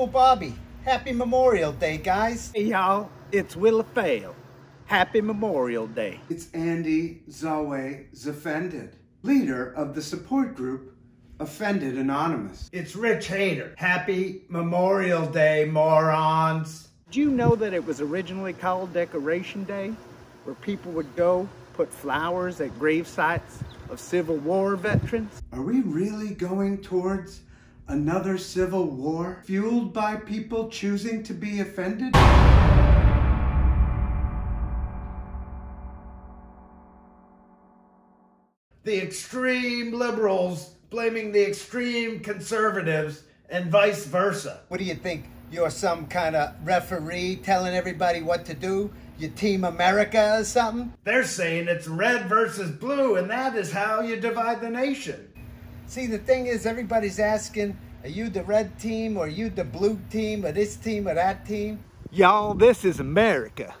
School Bobby. Happy Memorial Day, guys. Hey, y'all. It's Willie Fail. Happy Memorial Day. It's Andy Zallway-Zuffendid, leader of the support group Offended Anonymous. It's Rich Hader. Happy Memorial Day, morons. Do you know that it was originally called Decoration Day, where people would go put flowers at grave sites of Civil War veterans? Are we really going towards another Civil War fueled by people choosing to be offended? The extreme liberals blaming the extreme conservatives and vice versa. What do you think? You're some kind of referee telling everybody what to do? You Team America or something? They're saying it's red versus blue, and that is how you divide the nation. See, the thing is, everybody's asking, are you the red team, or are you the blue team, or this team, or that team? Y'all, this is America.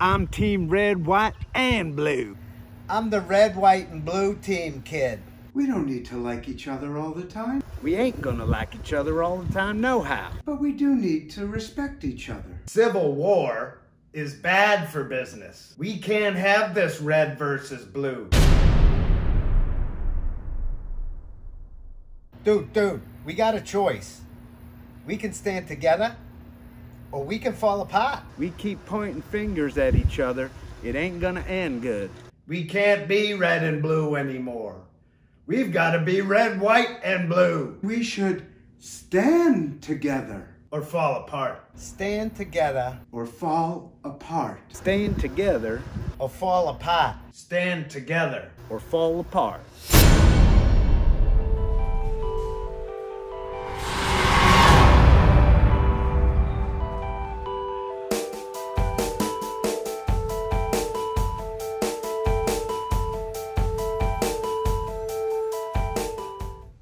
I'm team red, white, and blue. I'm the red, white, and blue team, kid. We don't need to like each other all the time. We ain't gonna like each other all the time, no how. But we do need to respect each other. Civil war is bad for business. We can't have this red versus blue. Dude, we got a choice. We can stand together, or we can fall apart. We keep pointing fingers at each other. It ain't gonna end good. We can't be red and blue anymore. We've gotta be red, white, and blue. We should stand together. Or fall apart. Stand together. Or fall apart. Stand together. Or fall apart. Stand together. Or fall apart.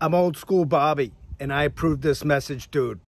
I'm Old School Bobby, and I approve this message, dude.